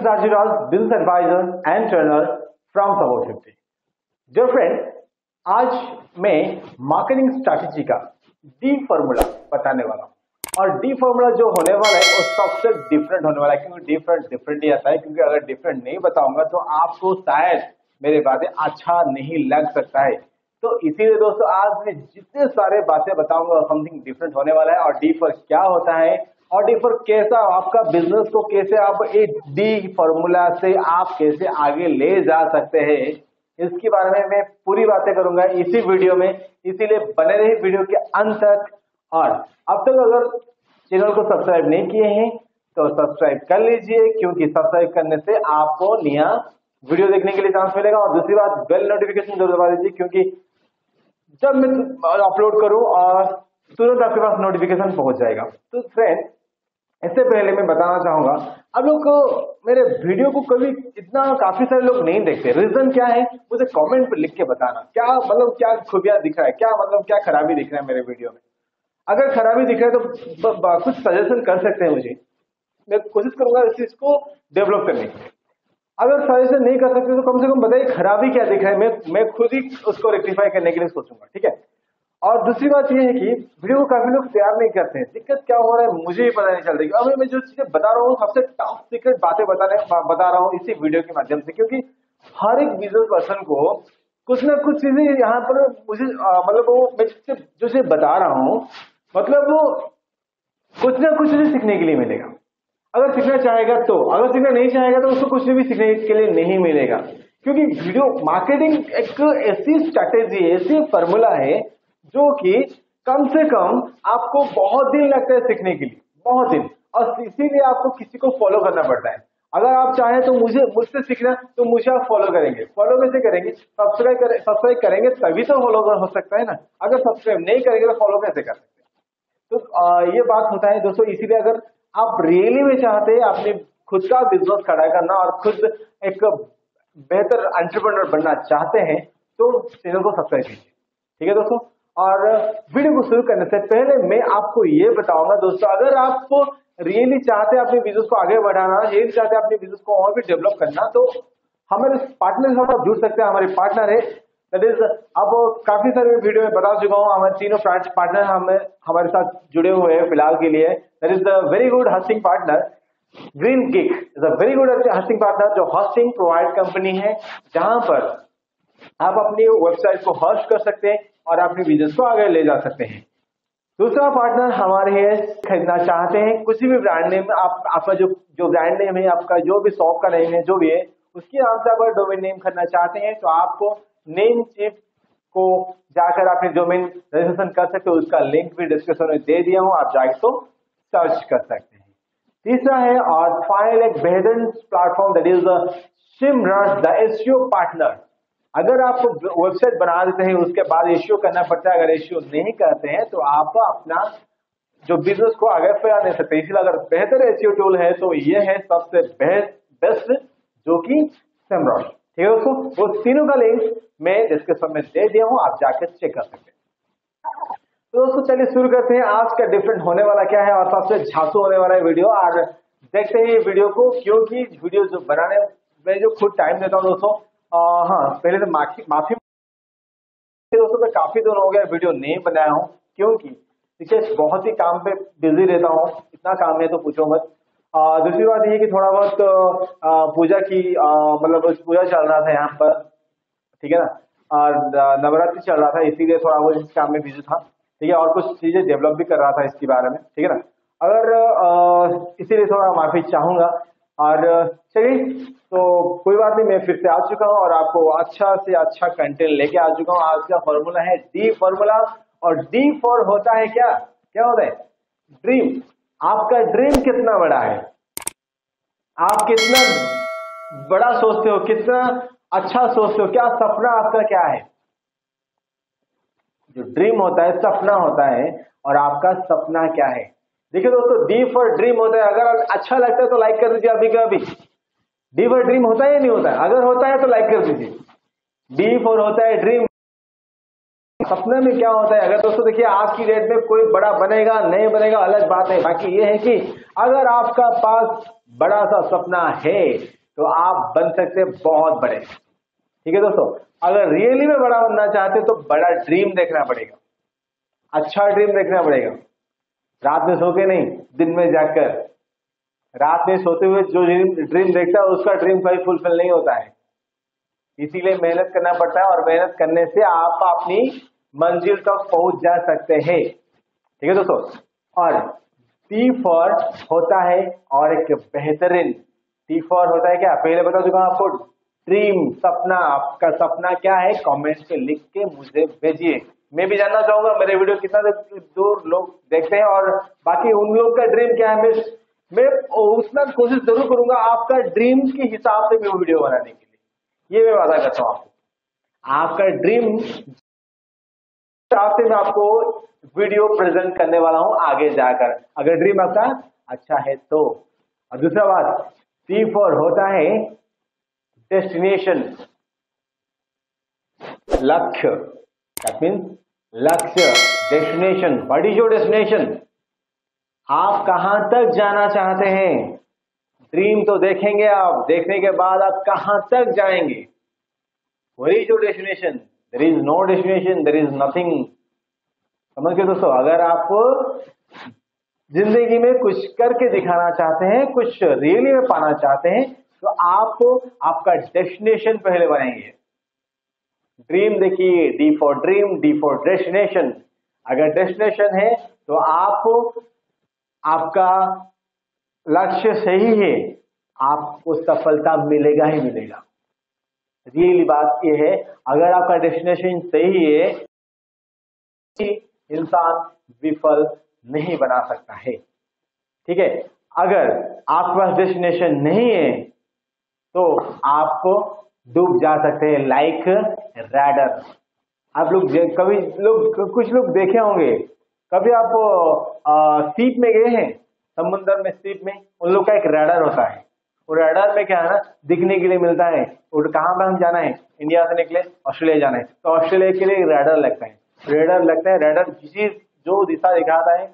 am Sajid Rao, Business Advisor and Trainer from Support50. Dear friends, आज मैं marketing strategy का D formula बताने वाला हूँ और डी फॉर्मूला जो होने वाला है वो सबसे डिफरेंट होने वाला है क्योंकि डिफरेंट ही आता है क्योंकि अगर डिफरेंट नहीं बताऊंगा तो आपको शायद मेरे बातें अच्छा नहीं लग सकता है। तो इसीलिए दोस्तों आज मैं जितने सारे बातें बताऊंगा समथिंग डिफरेंट होने वाला है और डी फॉर क्या होता है और डी फॉर कैसा आपका बिजनेस को कैसे आप एक डी फॉर्मूला से आप कैसे आगे ले जा सकते हैं इसके बारे में मैं पूरी बातें करूंगा इसी वीडियो में। इसीलिए बने रहिए वीडियो के अंत तक और अब तक अगर चैनल को सब्सक्राइब नहीं किए हैं तो सब्सक्राइब कर लीजिए क्योंकि सब्सक्राइब करने से आपको नया वीडियो देखने के लिए चांस मिलेगा। और दूसरी बात बेल नोटिफिकेशन जरूर दबा दीजिए क्योंकि जब मैं अपलोड करूं और तुरंत आपके पास नोटिफिकेशन पहुंच जाएगा। तो फ्रेंड इससे पहले मैं बताना चाहूंगा आप लोग को मेरे वीडियो को कभी इतना काफी सारे लोग नहीं देखते, रीजन क्या है मुझे कमेंट पर लिख के बताना। क्या मतलब क्या खूबियां दिख रहा है, क्या मतलब क्या खराबी दिख रहा है मेरे वीडियो में। अगर खराबी दिख रहा है तो कुछ सजेशन कर सकते हैं मुझे, मैं कोशिश करूंगा इस चीज को डेवलप करने की। अगर सजेशन नहीं कर सकते तो कम से कम बताइए खराबी क्या दिख रहा है, मैं खुद ही उसको रेक्टिफाई करने के लिए सोचूंगा, ठीक है। और दूसरी बात यह है कि वीडियो को काफी लोग शेयर नहीं करते हैं, दिक्कत क्या हो रहा है मुझे भी पता नहीं चल रही। अब मैं जो चीजें बता रहा हूँ सबसे टॉप सीक्रेट बातें बता रहा हूँ इसी वीडियो के माध्यम से क्योंकि हर एक बिजनेस पर्सन को कुछ ना कुछ चीजें यहाँ पर मुझे मतलब वो मैं जो चीजें बता रहा हूँ मतलब वो कुछ ना कुछ चीजें सीखने के लिए मिलेगा। अगर सीखना चाहेगा तो, अगर सीखना नहीं चाहेगा तो उसको कुछ भी सीखने के लिए नहीं मिलेगा क्योंकि वीडियो मार्केटिंग एक ऐसी स्ट्रैटेजी है, ऐसी फॉर्मूला है जो कि कम से कम आपको बहुत दिन लगता है सीखने के लिए, बहुत दिन। और इसीलिए आपको किसी को फॉलो करना पड़ता है। अगर आप चाहें तो मुझसे सीखना तो मुझे आप फॉलो करेंगे। फॉलो कैसे करेंगे, सब्सक्राइब करेंगे तभी तो फॉलो हो सकता है ना। अगर सब्सक्राइब नहीं करेंगे तो फॉलो कैसे कर सकते हैं। तो ये बात होता है दोस्तों। इसीलिए अगर आप रियली में चाहते हैं आपने खुद का बिजनेस खड़ा करना और खुद एक बेहतर एंटरप्रेन्योर बनना चाहते हैं तो चैनल को सब्सक्राइब कीजिए, ठीक है दोस्तों। और वीडियो को शुरू करने से पहले मैं आपको ये बताऊंगा दोस्तों, अगर आपको रियली चाहते हैं अपने बिजनेस को आगे बढ़ाना, रियली चाहते हैं अपने बिजनेस को और भी डेवलप करना तो हमारे पार्टनर से आप जुड़ सकते हैं। हमारे पार्टनर है दैट इज, अब काफी सारे वीडियो में बता चुका हूँ हमारे तीनों पार्टनर हमारे साथ जुड़े हुए हैं फिलहाल के लिए। That is the very good hosting partner GreenGeeks is a very good hosting partner जो हस्टिंग प्रोवाइड कंपनी है जहां पर आप अपनी वेबसाइट को हॉस्ट कर सकते हैं और अपने बिजनेस को आगे ले जा सकते हैं। दूसरा पार्टनर हमारे है, खरीदना चाहते हैं कुछ भी ब्रांड नेम, आपका जो ब्रांड नेम है, आपका जो भी शॉप का नेम है, जो भी है उसके नाम से आप डोमेन नेम खरीदना चाहते हैं तो आपको नेमचीप को जाकर आपने डोमेन रजिस्ट्रेशन कर सकते हो। उसका लिंक भी डिस्क्रिप्शन में दे दिया हूँ, आप जाकर तो सर्च कर सकते हैं। तीसरा है और फाइनल एक बेहतरीन platform that is Semrush the SEO partner. अगर आप वेबसाइट बना देते हैं उसके बाद एसईओ करना पड़ता है, अगर एसईओ नहीं करते हैं तो आप अपना जो बिजनेस को आगे फैला नहीं सकते। इसलिए अगर बेहतर एसईओ टूल है तो ये है सबसे बेस्ट जो कि सेमरश, ठीक है दोस्तों। वो तीनों का लिंक मैं डिस्क्रिप्शन में दे दिया हूँ, आप जाकर चेक कर सकते हैं। तो दोस्तों चलिए शुरू करते हैं। आज का डिफरेंट होने वाला क्या है और सबसे झांसू होने वाला है वीडियो। और देखते हैं वीडियो को, क्योंकि वीडियो जो बनाने में जो खुद टाइम देता हूँ दोस्तों, हाँ पहले तो माफी दोस्तों मैं काफी दिन हो गया वीडियो नहीं बनाया हूँ क्योंकि विशेष बहुत ही काम पे बिजी रहता हूँ, इतना काम है तो पूछो मत। दूसरी बात ये कि थोड़ा बहुत पूजा की मतलब पूजा चल रहा था यहाँ पर, ठीक है ना, और नवरात्रि चल रहा था इसीलिए थोड़ा बहुत इस काम में बिजी था, ठीक है। और कुछ चीजें डेवलप भी कर रहा था इसके बारे में, ठीक है ना, अगर इसीलिए थोड़ा माफी चाहूंगा। और चलिए तो कोई बात नहीं, मैं फिर से आ चुका हूँ और आपको अच्छा से अच्छा कंटेंट लेके आ चुका हूँ। आज का फॉर्मूला है डी फॉर्मूला और डी फॉर होता है क्या, क्या होता है ड्रीम। आपका ड्रीम कितना बड़ा है, आप कितना बड़ा सोचते हो, कितना अच्छा सोचते हो, क्या सपना आपका क्या है। जो ड्रीम होता है सपना होता है और आपका सपना क्या है। देखिए दोस्तों डी फॉर ड्रीम होता है, अगर अच्छा लगता है तो लाइक कर दीजिए अभी के अभी। डी फॉर ड्रीम होता है या नहीं होता है, अगर होता है तो लाइक कर दीजिए। डी फॉर होता है ड्रीम, सपने में क्या होता है। अगर दोस्तों देखिए आज की डेट में कोई बड़ा बनेगा नहीं बनेगा अलग बात है, बाकी ये है कि अगर आपका पास बड़ा सा सपना है तो आप बन सकते हैं बहुत बड़े। ठीक है दोस्तों, अगर रियली में बड़ा बनना चाहते तो बड़ा ड्रीम देखना पड़ेगा, अच्छा ड्रीम देखना पड़ेगा, रात में सो के नहीं, दिन में जाकर। रात में सोते हुए जो ड्रीम देखता है उसका ड्रीम कभी फुलफिल नहीं होता है, इसीलिए मेहनत करना पड़ता है और मेहनत करने से आप अपनी मंजिल तक पहुंच जा सकते हैं। ठीक है दोस्तों, और टी फॉर होता है और एक बेहतरीन, टी फॉर होता है क्या पहले बता चुका हूं आपको, ड्रीम सपना। आपका सपना क्या है कमेंट्स पे लिख के मुझे भेजिए, मैं भी जानना चाहूंगा मेरे वीडियो कितना दूर लोग देखते हैं और बाकी उन लोग का ड्रीम क्या है। मैं उतना कोशिश जरूर करूंगा आपका ड्रीम के हिसाब से मैं वीडियो बनाने के लिए, ये मैं वादा करता हूँ आपको। आपका ड्रीम हिसाब से मैं आपको वीडियो प्रेजेंट करने वाला हूँ आगे जाकर, अगर ड्रीम आपका अच्छा है तो। और दूसरा बात, C4 होता है डेस्टिनेशन, लक्ष्य, दैट मीन लक्ष्य, destination. What is your destination, आप कहां तक जाना चाहते हैं। ड्रीम तो देखेंगे आप, देखने के बाद आप कहां तक जाएंगे, वही जो destination. There is no destination, there is nothing. समझ गए दोस्तों, अगर आप जिंदगी में कुछ करके दिखाना चाहते हैं, कुछ रियली में पाना चाहते हैं तो आप आपका डेस्टिनेशन पहले बनाएंगे। ड्रीम देखिए, D for dream, D for destination. अगर डेस्टिनेशन है तो आपका लक्ष्य सही है, आपको सफलता मिलेगा ही मिलेगा। रियली बात यह है, अगर आपका डेस्टिनेशन सही है इंसान विफल नहीं बना सकता है। ठीक है, अगर आपके पास डेस्टिनेशन नहीं है तो आपको डूब जा सकते हैं लाइक रैडर। आप लोग कभी कुछ लोग देखे होंगे, कभी आप सीप में गए हैं, समुद्र में सीप में उन लोग का एक रडार होता है। और रडार में क्या है ना, दिखने के लिए मिलता है और कहाँ पर हम जाना है, इंडिया से निकले ऑस्ट्रेलिया जाना है तो ऑस्ट्रेलिया के लिए रडार लगता है। रडार जिस जो दिशा दिखाता है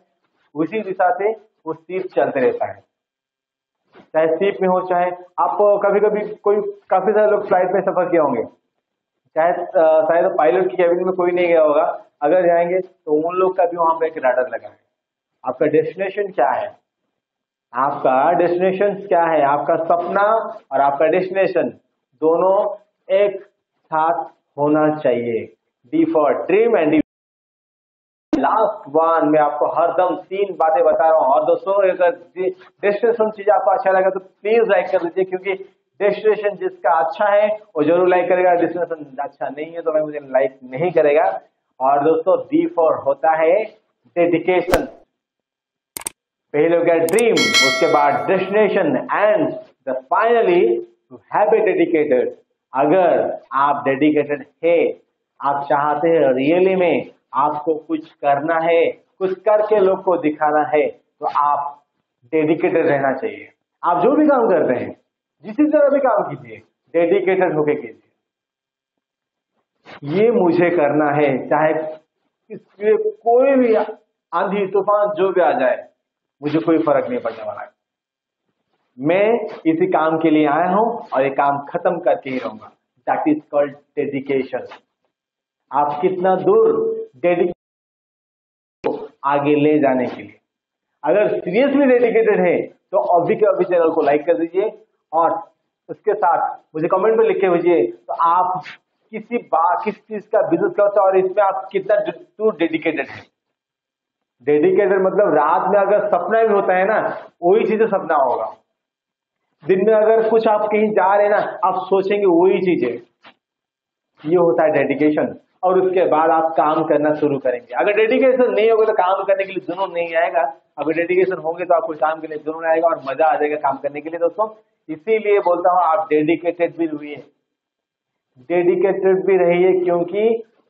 उसी दिशा से वो सीप चलते रहता है, चाहे सीप में हो चाहे आप कभी कभी कोई काफी सारे लोग फ्लाइट में सफर किए होंगे, चाहे शायद पायलट की कैबिन में कोई नहीं गया होगा, अगर जाएंगे तो उन लोग का भी वहां पर एक रडार लगा है। आपका डेस्टिनेशन क्या है, आपका डेस्टिनेशन क्या है, आपका सपना और आपका डेस्टिनेशन दोनों एक साथ होना चाहिए। D for dream and last one, मैं आपको हरदम 3 बातें बता रहा हूँ। और दोस्तों अगर डेस्टिनेशन चीज आपको अच्छा लगा तो प्लीज लाइक कर दीजिए, क्योंकि डेस्टिनेशन जिसका अच्छा है वो जरूर लाइक करेगा, डेस्टिनेशन अच्छा नहीं है तो भाई मुझे लाइक नहीं करेगा। और दोस्तों डी फॉर होता है डेडिकेशन, पहले हो गया ड्रीम, उसके बाद destination and the finally to have a dedicated. अगर आप डेडिकेटेड है, आप चाहते हैं रियली में आपको कुछ करना है, कुछ करके लोग को दिखाना है तो आप डेडिकेटेड रहना चाहिए। आप जो भी काम करते हैं, जिस तरह भी काम कीजिए, डेडिकेटेड होके कीजिए। ये मुझे करना है, चाहे इसलिए कोई भी आंधी तूफान जो भी आ जाए मुझे कोई फर्क नहीं पड़ने वाला है, मैं इसी काम के लिए आया हूं और ये काम खत्म करके ही रहूंगा। That is called dedication. आप कितना दूर डेडिकेशन को आगे ले जाने के लिए, अगर सीरियसली डेडिकेटेड है तो अभी चैनल को लाइक कर दीजिए और उसके साथ मुझे कमेंट में लिख के भेजिए तो आप किस चीज का बिजनेस करते हो और इसमें आप कितना दूर डेडिकेटेड है। डेडिकेटेड मतलब रात में अगर सपना भी होता है ना, वही चीजें सपना होगा। दिन में अगर कुछ आप कहीं जा रहे हैं ना, आप सोचेंगे वही चीजें, ये होता है डेडिकेशन। और उसके बाद आप काम करना शुरू करेंगे। अगर डेडिकेशन नहीं होगा तो काम करने के लिए जुनून नहीं आएगा, अगर डेडिकेशन होंगे तो आपको काम के लिए जुनून आएगा और मजा आ जाएगा काम करने के लिए। दोस्तों इसीलिए बोलता हूं आप डेडिकेटेड भी रहिए, डेडिकेटेड भी रहिए, क्योंकि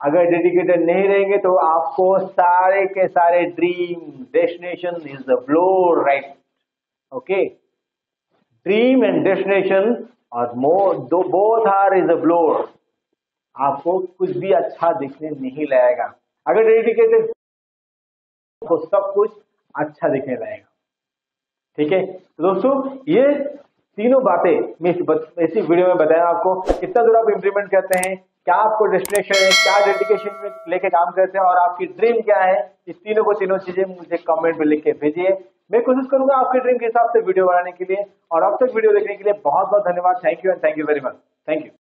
अगर डेडिकेटेड नहीं रहेंगे तो आपको सारे के सारे dream, destination is the floor right. Okay, dream and destination और मोर दो both are is the floor. आपको कुछ भी अच्छा दिखने नहीं लगेगा। अगर डेडिकेटेड तो सब कुछ अच्छा दिखने लगेगा। ठीक है दोस्तों, ये तीनों बातें मैं इसी वीडियो में बताया आपको, कितना दूर आप इंप्लीमेंट करते हैं, क्या आपको डेस्टिनेशन है, क्या डेडिकेशन में लेके काम करते हैं और आपकी ड्रीम क्या है, इस तीनों चीजें मुझे कमेंट में लिख के भेजिए। मैं कोशिश करूंगा आपके ड्रीम के हिसाब से वीडियो बनाने के लिए। और अब तक वीडियो देखने के लिए बहुत बहुत धन्यवाद। Thank you and thank you very much. Thank you.